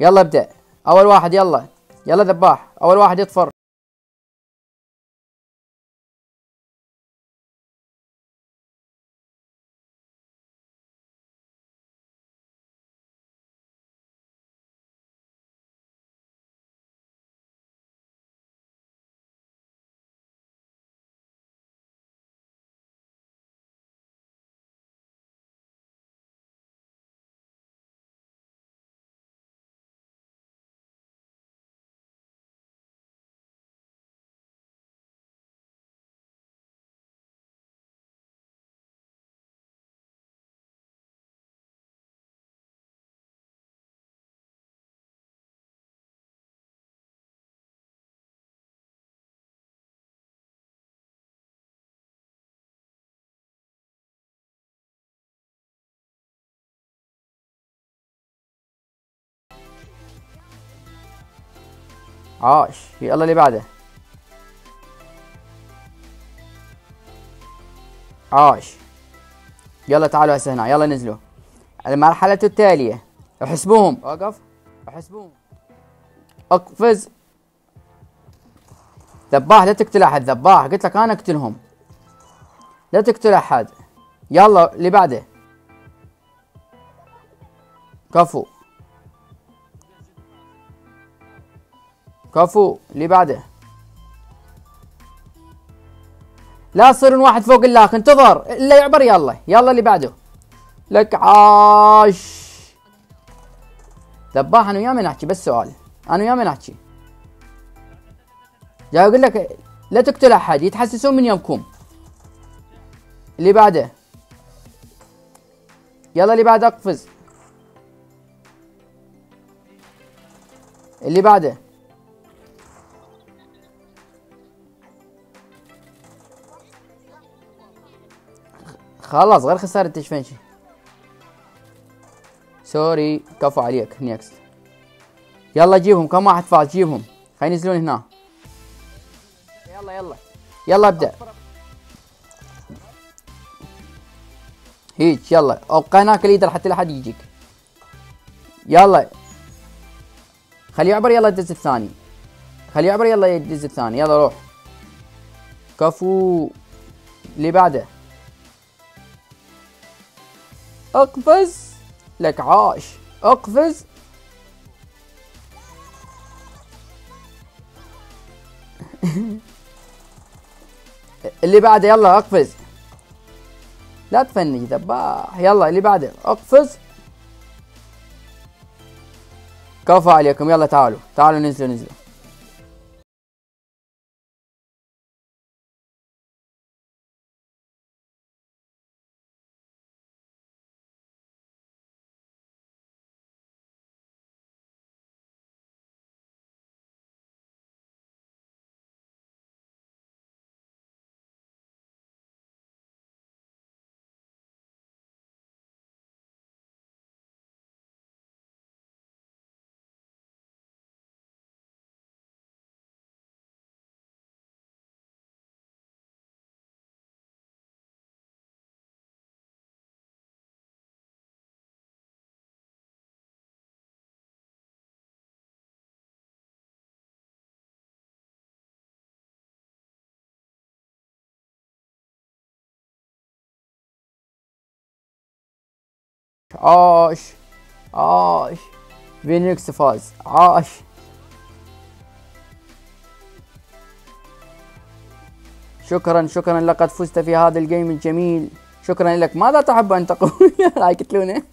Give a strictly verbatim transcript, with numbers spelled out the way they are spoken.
يلا ابدأ. اول واحد يلا يلا ذباح. اول واحد يطفر. عاش. يلا اللي بعده. عاش. يلا تعالوا هسه هنا. يلا نزلوا المرحلة التالية. احسبوهم. اوقف احسبوهم. اقفز. ذباح لا تقتل احد. ذباح قلت لك انا اقتلهم. لا تقتل احد. يلا اللي بعده. كفو كفو. اللي بعده. لا تصيرون واحد فوق اللاخ. انتظر الا يعبر. يلا يلا اللي بعده. لك عاش. ذباح انا وياه ما نحكي. بس سؤال انا وياه ما نحكي. جاي اقول لك لا تقتل احد. يتحسسون من يومكم. اللي بعده. يلا اللي بعده. اقفز. اللي بعده. خلاص غير خسارة تشفنشي. سوري كفو عليك نيكست. يلا جيبهم. كم واحد فاض جيبهم. خلينا ينزلون هنا. يلا يلا يلا ابدأ. هيك يلا ابقى هناك اليدر حتى لا حد يجيك. يلا خليه يعبر. يلا الدز الثاني. خليه يعبر. يلا الدز الثاني. يلا روح. كفو. اللي بعده. اقفز. لك عاش. اقفز. اللي بعده. يلا اقفز. لا تفني ذباح. يلا اللي بعده. اقفز. كفو عليكم. يلا تعالوا تعالوا ننزلوا ننزلوا. عاش عاش. فينيكس فاز. عاش. شكرا شكرا لقد فزت في هذا الجيم الجميل. شكرا لك. ماذا تحب ان تقول؟ هاي كتلونه.